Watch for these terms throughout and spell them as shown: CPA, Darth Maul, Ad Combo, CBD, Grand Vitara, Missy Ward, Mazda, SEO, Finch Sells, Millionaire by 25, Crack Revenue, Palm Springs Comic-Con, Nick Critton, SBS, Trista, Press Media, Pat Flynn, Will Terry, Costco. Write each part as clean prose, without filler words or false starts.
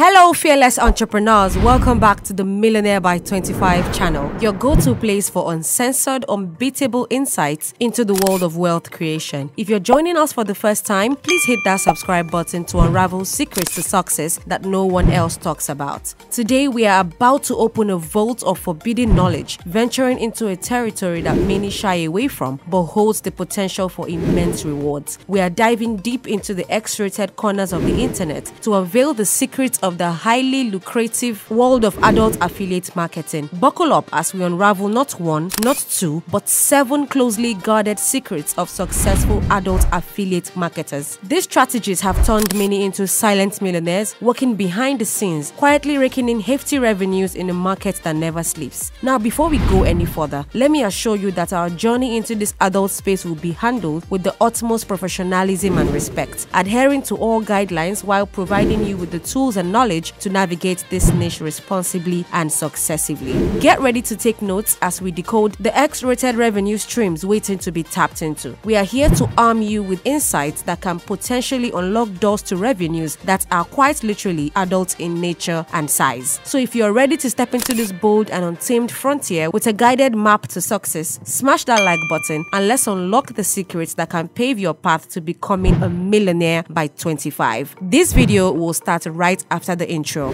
Hello fearless entrepreneurs, welcome back to the Millionaire by 25 channel, your go-to place for uncensored, unbeatable insights into the world of wealth creation. If you're joining us for the first time, please hit that subscribe button to unravel secrets to success that no one else talks about. Today we are about to open a vault of forbidden knowledge, venturing into a territory that many shy away from but holds the potential for immense rewards. We are diving deep into the X-rated corners of the internet to unveil the secrets of the highly lucrative world of adult affiliate marketing. Buckle up as we unravel not one, not two, but seven closely guarded secrets of successful adult affiliate marketers. These strategies have turned many into silent millionaires working behind the scenes, quietly raking in hefty revenues in a market that never sleeps. Now, before we go any further, let me assure you that our journey into this adult space will be handled with the utmost professionalism and respect, adhering to all guidelines while providing you with the tools and knowledge to navigate this niche responsibly and successively. Get ready to take notes as we decode the X-rated revenue streams waiting to be tapped into. We are here to arm you with insights that can potentially unlock doors to revenues that are quite literally adult in nature and size. So if you're ready to step into this bold and untamed frontier with a guided map to success, smash that like button and let's unlock the secrets that can pave your path to becoming a millionaire by 25. This video will start right after the intro.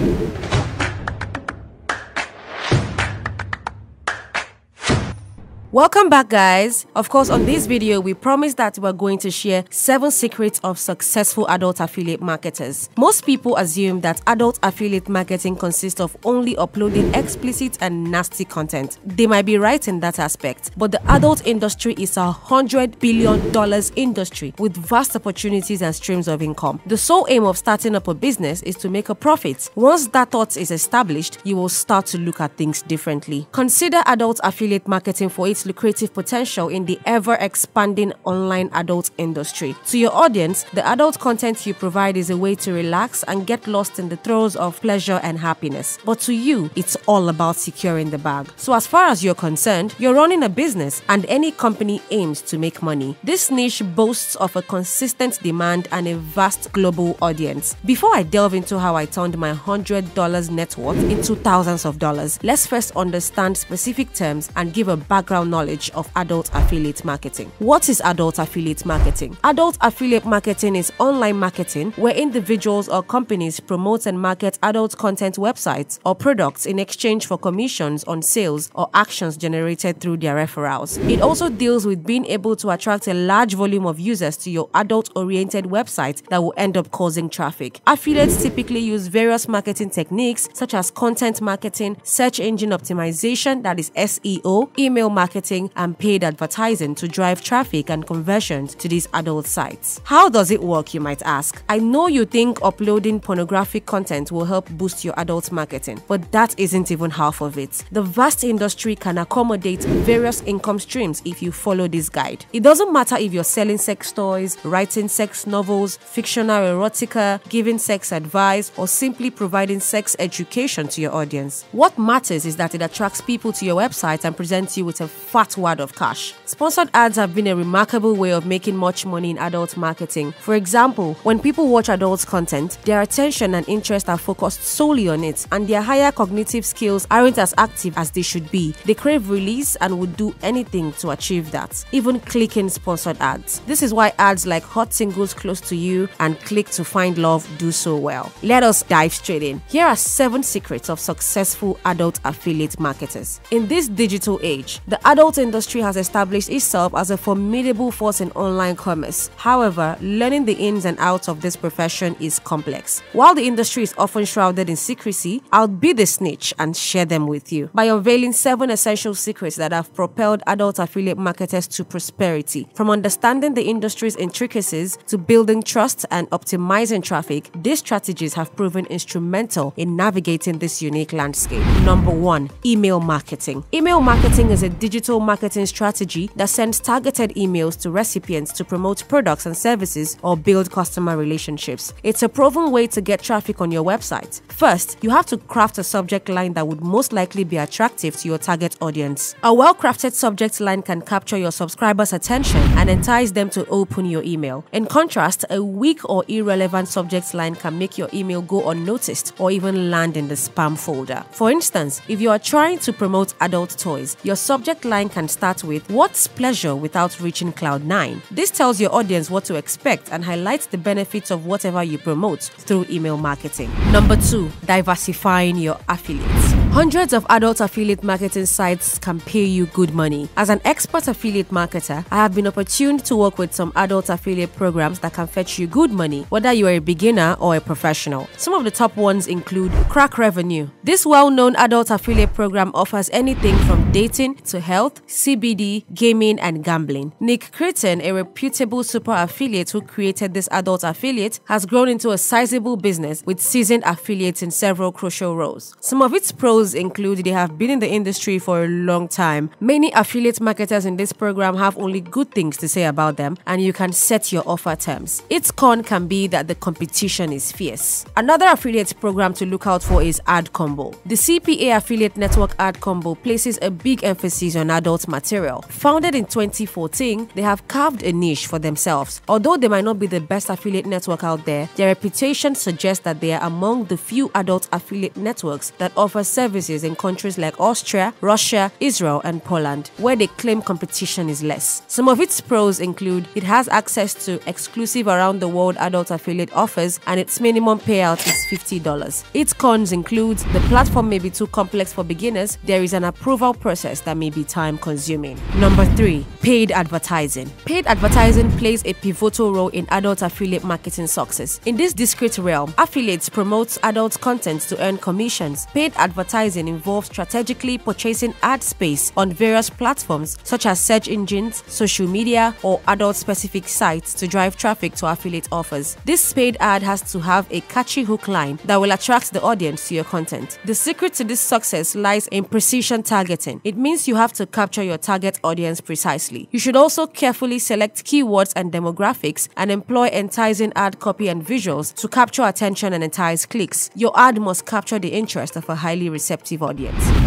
Welcome back, guys. Of course, on this video, we promise that we're going to share 7 secrets of successful adult affiliate marketers. Most people assume that adult affiliate marketing consists of only uploading explicit and nasty content. They might be right in that aspect, but the adult industry is a $100 billion industry with vast opportunities and streams of income. The sole aim of starting up a business is to make a profit. Once that thought is established, you will start to look at things differently. Consider adult affiliate marketing for its lucrative potential in the ever-expanding online adult industry. To your audience, the adult content you provide is a way to relax and get lost in the throes of pleasure and happiness. But to you, it's all about securing the bag. So as far as you're concerned, you're running a business, and any company aims to make money. This niche boasts of a consistent demand and a vast global audience. Before I delve into how I turned my $100 net worth into thousands of dollars, let's first understand specific terms and give a background knowledge of adult affiliate marketing. What is adult affiliate marketing? Adult affiliate marketing is online marketing where individuals or companies promote and market adult content, websites, or products in exchange for commissions on sales or actions generated through their referrals. It also deals with being able to attract a large volume of users to your adult-oriented website that will end up causing traffic. Affiliates typically use various marketing techniques such as content marketing, search engine optimization, that is SEO, email marketing, and paid advertising to drive traffic and conversions to these adult sites. How does it work, you might ask? I know you think uploading pornographic content will help boost your adult marketing, but that isn't even half of it. The vast industry can accommodate various income streams if you follow this guide. It doesn't matter if you're selling sex toys, writing sex novels, fictional erotica, giving sex advice, or simply providing sex education to your audience. What matters is that it attracts people to your website and presents you with a fat wad of cash. Sponsored ads have been a remarkable way of making much money in adult marketing. For example, when people watch adult content, their attention and interest are focused solely on it, and their higher cognitive skills aren't as active as they should be. They crave release and would do anything to achieve that, even clicking sponsored ads. This is why ads like Hot Singles Close to You and Click to Find Love do so well. Let us dive straight in. Here are 7 secrets of successful adult affiliate marketers. In this digital age, the adult industry has established itself as a formidable force in online commerce. However, learning the ins and outs of this profession is complex. While the industry is often shrouded in secrecy, I'll be the snitch and share them with you by unveiling 7 essential secrets that have propelled adult affiliate marketers to prosperity. From understanding the industry's intricacies to building trust and optimizing traffic, these strategies have proven instrumental in navigating this unique landscape. Number 1, email marketing. Email marketing is a digital digital marketing strategy that sends targeted emails to recipients to promote products and services or build customer relationships. It's a proven way to get traffic on your website. First, you have to craft a subject line that would most likely be attractive to your target audience. A well-crafted subject line can capture your subscribers' attention and entice them to open your email. In contrast, a weak or irrelevant subject line can make your email go unnoticed or even land in the spam folder. For instance, if you are trying to promote adult toys, your subject line can start with "What's pleasure without reaching cloud 9?" This tells your audience what to expect and highlights the benefits of whatever you promote through email marketing. Number 2, diversifying your affiliates. Hundreds of adult affiliate marketing sites can pay you good money. As an expert affiliate marketer, I have been opportuned to work with some adult affiliate programs that can fetch you good money, whether you are a beginner or a professional. Some of the top ones include Crack Revenue. This well-known adult affiliate program offers anything from dating to health, CBD, gaming, and gambling. Nick Critton, a reputable super affiliate who created this adult affiliate, has grown into a sizable business with seasoned affiliates in several crucial roles. Some of its pros include they have been in the industry for a long time. Many affiliate marketers in this program have only good things to say about them, and you can set your offer terms. Its con can be that the competition is fierce. Another affiliate program to look out for is Ad Combo. The CPA affiliate network Ad Combo places a big emphasis on adult material. Founded in 2014, they have carved a niche for themselves. Although they might not be the best affiliate network out there, their reputation suggests that they are among the few adult affiliate networks that offer services in countries like Austria, Russia, Israel, and Poland, where they claim competition is less. Some of its pros include it has access to exclusive around-the-world adult affiliate offers, and its minimum payout is $50. Its cons include the platform may be too complex for beginners, there is an approval process that may be time-consuming. Number 3. Paid advertising. Paid advertising plays a pivotal role in adult affiliate marketing success. In this discrete realm, affiliates promote adult content to earn commissions. Paid advertising involves strategically purchasing ad space on various platforms such as search engines, social media, or adult-specific sites to drive traffic to affiliate offers. This paid ad has to have a catchy hook line that will attract the audience to your content. The secret to this success lies in precision targeting. It means you have to capture your target audience precisely. You should also carefully select keywords and demographics and employ enticing ad copy and visuals to capture attention and entice clicks. Your ad must capture the interest of a highly receptive audience.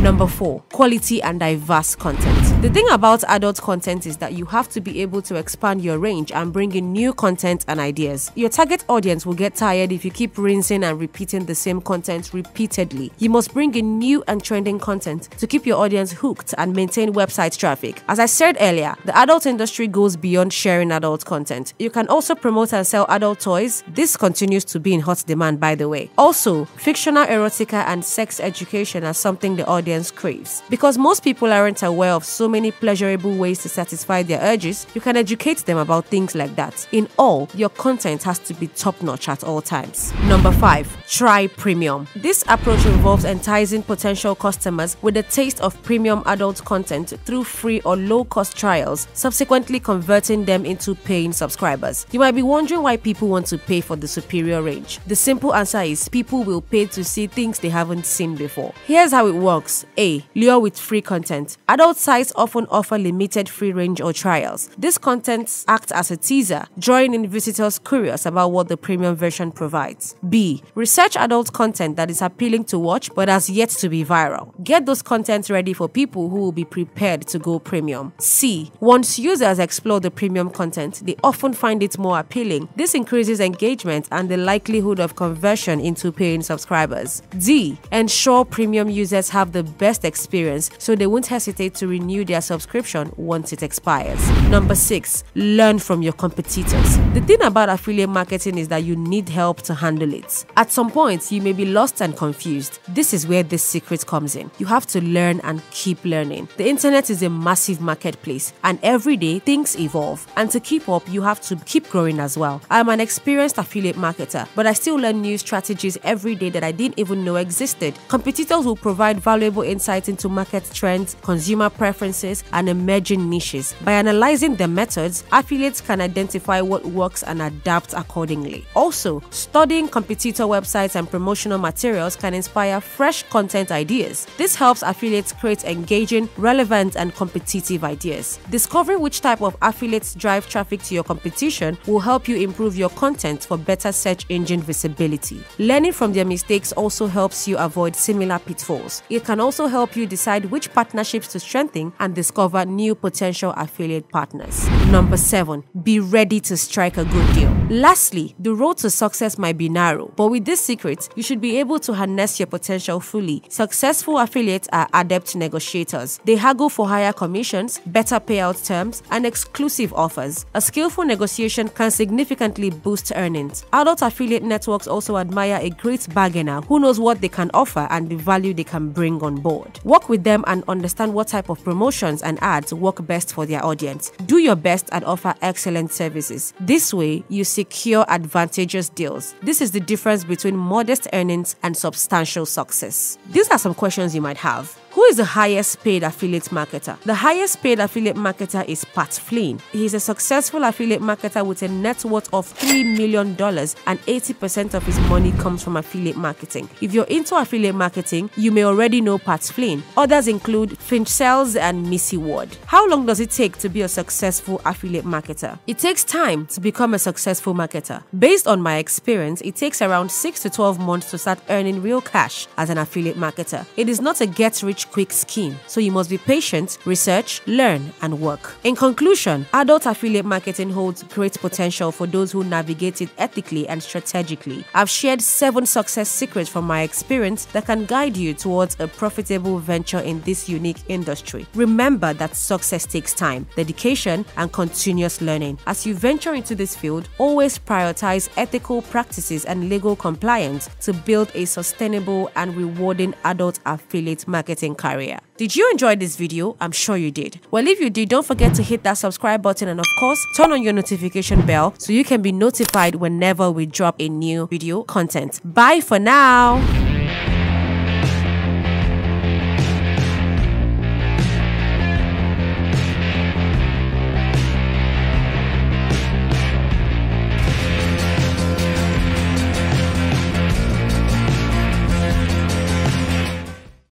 Number 4. Quality and diverse content. The thing about adult content is that you have to be able to expand your range and bring in new content and ideas. Your target audience will get tired if you keep rinsing and repeating the same content repeatedly. You must bring in new and trending content to keep your audience hooked and maintain website traffic. As I said earlier, the adult industry goes beyond sharing adult content. You can also promote and sell adult toys. This continues to be in hot demand, by the way. Also, fictional erotica and sex education as something the audience craves. Because most people aren't aware of so many pleasurable ways to satisfy their urges, you can educate them about things like that. In all, your content has to be top-notch at all times. Number 5. Try premium. This approach involves enticing potential customers with a taste of premium adult content through free or low-cost trials, subsequently converting them into paying subscribers. You might be wondering why people want to pay for the superior range. The simple answer is people will pay to see things they haven't seen before. Here's how it works. A. Lure with free content. Adult sites often offer limited free range or trials. These contents act as a teaser, drawing in visitors curious about what the premium version provides. B. Research adult content that is appealing to watch but has yet to be viral. Get those contents ready for people who will be prepared to go premium. C. Once users explore the premium content, they often find it more appealing. This increases engagement and the likelihood of conversion into paying subscribers. D. Ensure premium users have the best experience, so they won't hesitate to renew their subscription once it expires. Number 6. Learn from your competitors. The thing about affiliate marketing is that you need help to handle it. At some point, you may be lost and confused. This is where this secret comes in. You have to learn and keep learning. The internet is a massive marketplace, and every day things evolve. And to keep up, you have to keep growing as well. I'm an experienced affiliate marketer, but I still learn new strategies every day that I didn't even know existed. Competitors will provide valuable insights into market trends, consumer preferences, and emerging niches. By analyzing their methods, affiliates can identify what works and adapt accordingly. Also, studying competitor websites and promotional materials can inspire fresh content ideas. This helps affiliates create engagement engaging, relevant, and competitive ideas. Discovering which type of affiliates drive traffic to your competition will help you improve your content for better search engine visibility. Learning from their mistakes also helps you avoid similar pitfalls. It can also help you decide which partnerships to strengthen and discover new potential affiliate partners. Number 7, be ready to strike a good deal. Lastly, the road to success might be narrow, but with this secret, you should be able to harness your potential fully. Successful affiliates are adept negotiators. They haggle for higher commissions, better payout terms, and exclusive offers. A skillful negotiation can significantly boost earnings. Adult affiliate networks also admire a great bargainer who knows what they can offer and the value they can bring on board. Work with them and understand what type of promotions and ads work best for their audience. Do your best and offer excellent services. This way, you secure advantageous deals. This is the difference between modest earnings and substantial success. These are some questions you might have. Who is the highest paid affiliate marketer? The highest paid affiliate marketer is Pat Flynn. He is a successful affiliate marketer with a net worth of $3 million, and 80% of his money comes from affiliate marketing. If you're into affiliate marketing, you may already know Pat Flynn. Others include Finch Sells and Missy Ward. How long does it take to be a successful affiliate marketer? It takes time to become a successful marketer. Based on my experience, it takes around 6 to 12 months to start earning real cash as an affiliate marketer. It is not a get-rich quick scheme, so you must be patient, research, learn, and work. In conclusion, adult affiliate marketing holds great potential for those who navigate it ethically and strategically. I've shared 7 success secrets from my experience that can guide you towards a profitable venture in this unique industry. Remember that success takes time, dedication, and continuous learning. As you venture into this field, always prioritize ethical practices and legal compliance to build a sustainable and rewarding adult affiliate marketing career. Did you enjoy this video? I'm sure you did. Well, if you did, don't forget to hit that subscribe button and of course, turn on your notification bell so you can be notified whenever we drop a new video content. Bye for now!